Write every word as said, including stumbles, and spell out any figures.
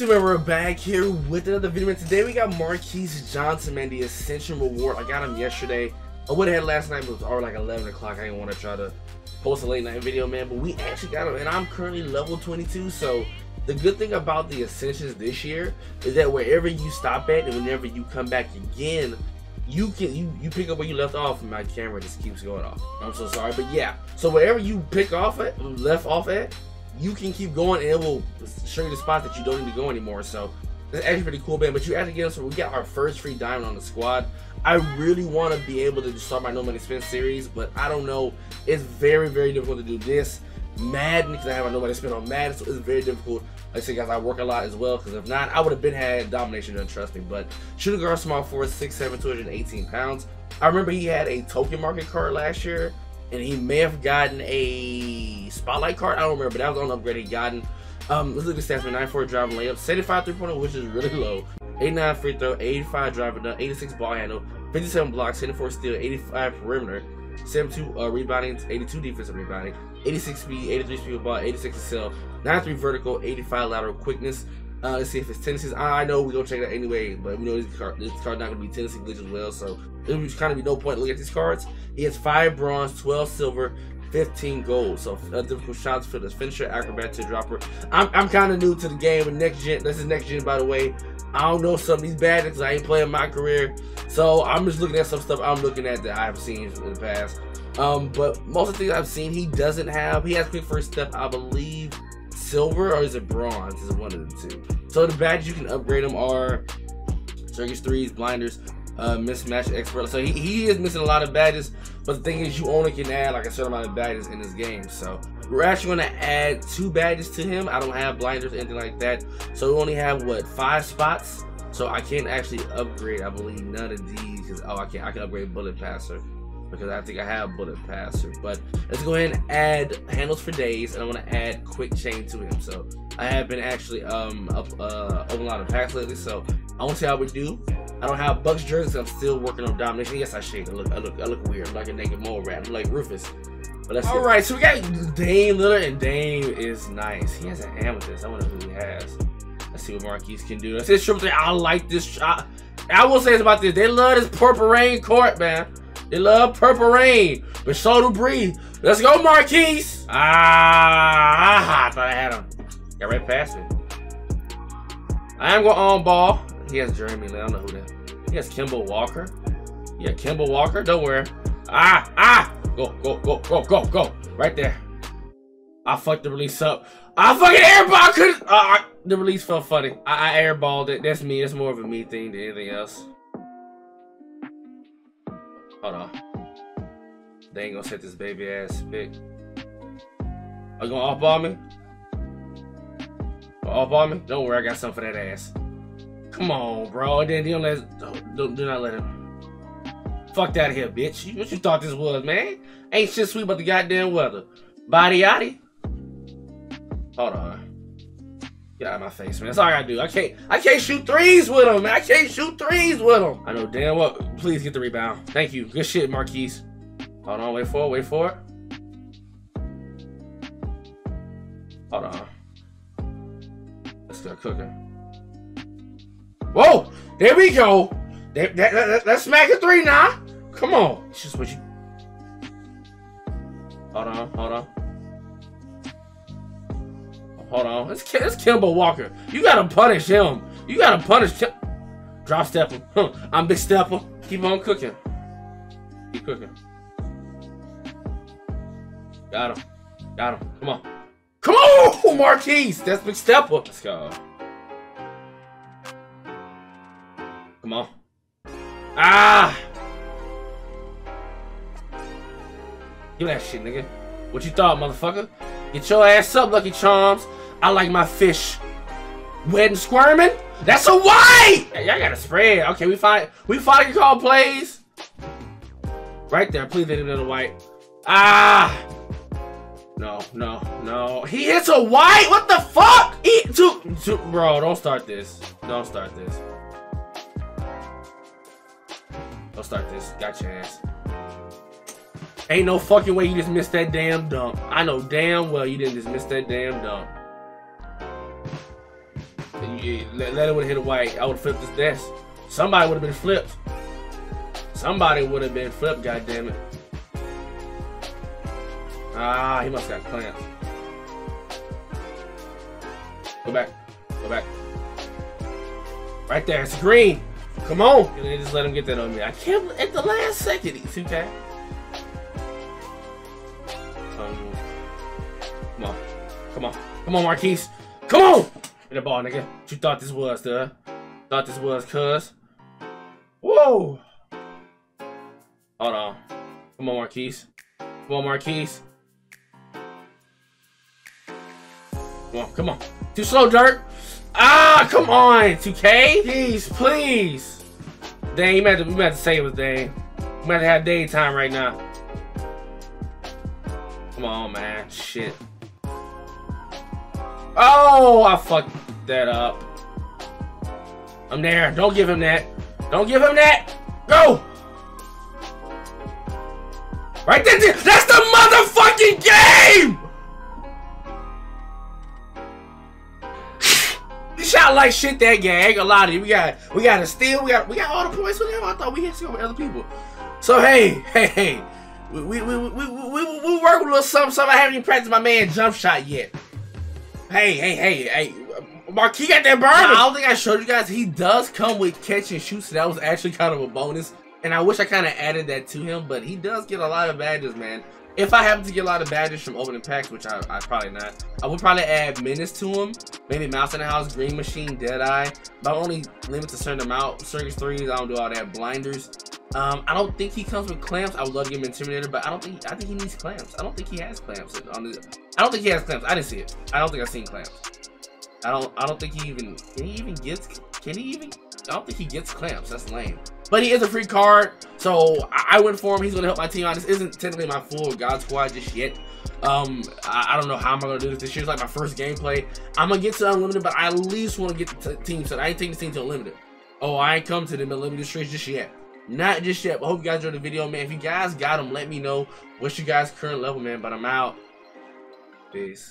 YouTube, and we're back here with another video, and today we got Marquise Johnson, man, the Ascension Reward. I got him yesterday. I went ahead last night, but it was already like eleven o'clock. I didn't want to try to post a late night video, man, but we actually got him, and I'm currently level twenty-two, so the good thing about the Ascensions this year is that wherever you stop at and whenever you come back again, you can you, you pick up where you left off, and my camera just keeps going off. I'm so sorry, but yeah, so wherever you pick off at, left off at, you can keep going, and it will show you the spot that you don't need to go anymore. So that's actually pretty cool, man. But you actually get us, so we got our first free diamond on the squad. I really want to be able to start my no money spend series, but I don't know. It's very, very difficult to do this Madden because I have my no money spend on Madden, so it's very difficult. Like I said, guys, I work a lot as well, because if not, I would have been had domination done, trust me. But shooting guard small forward, six seven, two hundred eighteen pounds. I remember he had a token market card last year, and he may have gotten a spotlight card. I don't remember, but that was on upgrade he gotten. Um, let's look at the stats, ninety-four driving layup, seventy-five three-pointer, which is really low, eighty-nine free throw, eighty-five driving dunk, eighty-six ball handle, fifty-seven blocks, seventy-four steal, eighty-five perimeter, seventy-two uh, rebounding, eighty-two defensive rebounding, eighty-six speed, eighty-three speed with ball, eighty-six excel, ninety-three vertical, eighty-five lateral quickness. Uh, let's see if it's tendencies. I know we're going to check that anyway, but we know this card, this card not going to be tendency glitch as well, so it would kind of be no point to look at these cards. He has five bronze, twelve silver, fifteen gold. So uh, difficult shots for the finisher, acrobat to dropper. I'm, I'm kind of new to the game with next gen. This is next gen, by the way. I don't know some of these bad because I ain't playing my career, so I'm just looking at some stuff I'm looking at that I've seen in the past. Um, but most of the things I've seen, he doesn't have. He has quick first step, I believe. Silver, or is it bronze? Is one of the two. So the badges you can upgrade them are circus threes, blinders, uh, mismatch expert. So he, he is missing a lot of badges, but the thing is, you only can add like a certain amount of badges in this game. So we're actually going to add two badges to him. I don't have blinders or anything like that, so we only have what, five spots. So I can't actually upgrade, I believe, none of these. Because oh, I can I can upgrade bullet passer, because I think I have bullet passer. But let's go ahead and add handles for days, and I want to add quick chain to him. So I have been actually um up uh open a lot of packs lately, so I want to see how we do. I don't have Bucks jerseys, I'm still working on domination. Yes, I shake. I look I look I look weird. I'm like a naked mole rat. I'm like Rufus. But let's all right, so we got Dame Lillard, and Dame is nice. He has an amethyst. I wonder who he has. Let's see what Marquise can do. That's his triple thing. I like this. I, I will say this about this. They love this purple rain court, man. They love purple rain, but so do breathe. Let's go, Marquise. Ah, I thought I had him. Got right past me. I am going on ball. He has Jeremy Lee. I don't know who that is. He has Kemba Walker. Yeah, Kemba Walker. Don't worry. Ah, ah. Go, go, go, go, go, go. Right there. I fucked the release up. I fucking airball. Couldn't. Uh, the release felt funny. I, I airballed it. That's me. That's more of a me thing than anything else. Hold on. They ain't gonna set this baby ass pick. Are you gonna off-ball me? Off-ball me? Don't worry, I got something for that ass. Come on, bro. And then you don't let, don't, don't, do not let him. Fuck out of here, bitch. What you thought this was, man? Ain't shit sweet but the goddamn weather. Body yaddy. Hold on. Get out of my face, man. That's all I gotta do. I can't, I can't shoot threes with him, man. I can't shoot threes with him. I know damn well. Please get the rebound. Thank you. Good shit, Marquise. Hold on, wait for it, wait for it. Hold on. Let's start cooking. Whoa! There we go! That, that, that, that's smack a three now! Come on! It's just what you... Hold on, hold on. Hold on. It's, it's Kemba Walker. You gotta punish him. You gotta punish Kim... Drop step him. Huh. I'm big step him. Keep on cooking. Keep cooking. Got him. Got him. Come on. Come on, Marquise. That's big step up. Let's go. Come on. Ah. Give that shit, nigga. What you thought, motherfucker? Get your ass up, Lucky Charms. I like my fish wet and squirming. That's a white. Hey, y'all got a spread. Okay, we find we finally call plays. Right there. Please let him another white. Ah. No, no, no. He hits a white? What the fuck? He, two, two, bro, don't start this. Don't start this. Don't start this. Got your ass. Ain't no fucking way you just missed that damn dunk. I know damn well you didn't just miss that damn dunk. You yeah, Leonard would have hit a white. I would have flipped his desk. Somebody would have been flipped. Somebody would have been flipped, goddammit. Ah, he must have clamps. Go back. Go back. Right there, it's green. Come on. And they just let him get that on me. I can't, at the last second, it's okay. Um, come on. Come on. Come on, Marquise. Come on! Get the ball, nigga. What you thought this was, duh? Thought this was, cuz. Whoa! Hold on. Come on, Marquise. Come on, Marquise. Come on, come on. Too slow, Dirk. Ah, come on, two K. Please, please. Dang, you might have to, to save us, Dang. We might have to have daytime right now. Come on, man. Shit. Oh, I fucked that up. I'm there. Don't give him that. Don't give him that. Go. Right there, there. That's the motherfucking game! You shot like shit that game. I ain't gonna lie to you. We got we got a steal. We got we got all the points with him. I thought we hit some other people. So hey, hey, hey. We we we we we, we, we work with a little something, something. I haven't even practiced my man jump shot yet. Hey, hey, hey, hey. Marquise got that burn. I don't think I showed you guys. He does come with catch and shoot, so that was actually kind of a bonus. And I wish I kind of added that to him, but he does get a lot of badges, man. If I happen to get a lot of badges from opening packs, which I, I probably not, I would probably add Menace to him. Maybe Mouse in the House, Green Machine, Deadeye. But I only limit a certain amount. Circus threes, I don't do all that. Blinders. Um, I don't think he comes with clamps. I would love to give him Intimidator, but I don't think I think he needs clamps. I don't think he has clamps. On his, I don't think he has clamps. I didn't see it. I don't think I've seen clamps. I don't. I don't think he even. Can he even get? Can he even? I don't think he gets clamps. That's lame. But he is a free card, so I, I went for him. He's gonna help my team out. This isn't technically my full God Squad just yet. Um, I, I don't know how I'm gonna do this this year. It's like my first gameplay. I'm gonna get to unlimited, but I at least want to get the team set. I ain't taking this team to unlimited. Oh, I ain't come to the unlimited streets just yet. Not just yet. But I hope you guys enjoyed the video, man. If you guys got them, let me know what's your guys' current level, man. But I'm out. Peace.